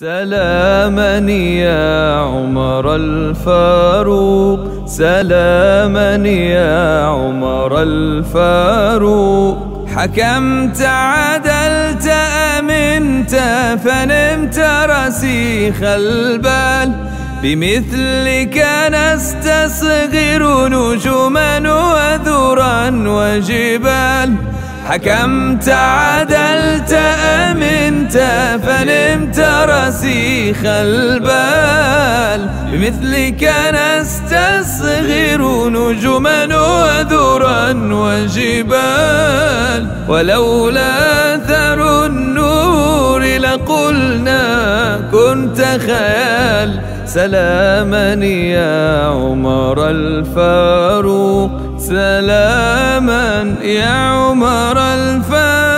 سلاما يا عمر الفاروق، سلاما يا عمر الفاروق، حكمت عدلت أمنت فنمت رسيخ البال، بمثلك نستصغر نجما وذرا وجبال، حكمت عدلت أمنت فنمت رسيخ البال، بمثلك نستصغر نجما وذرا وجبال، ولولا ثر النور لقلنا كنت خيال. سلاما يا عمر الفاروق، سلاما يا عمر الفاروق.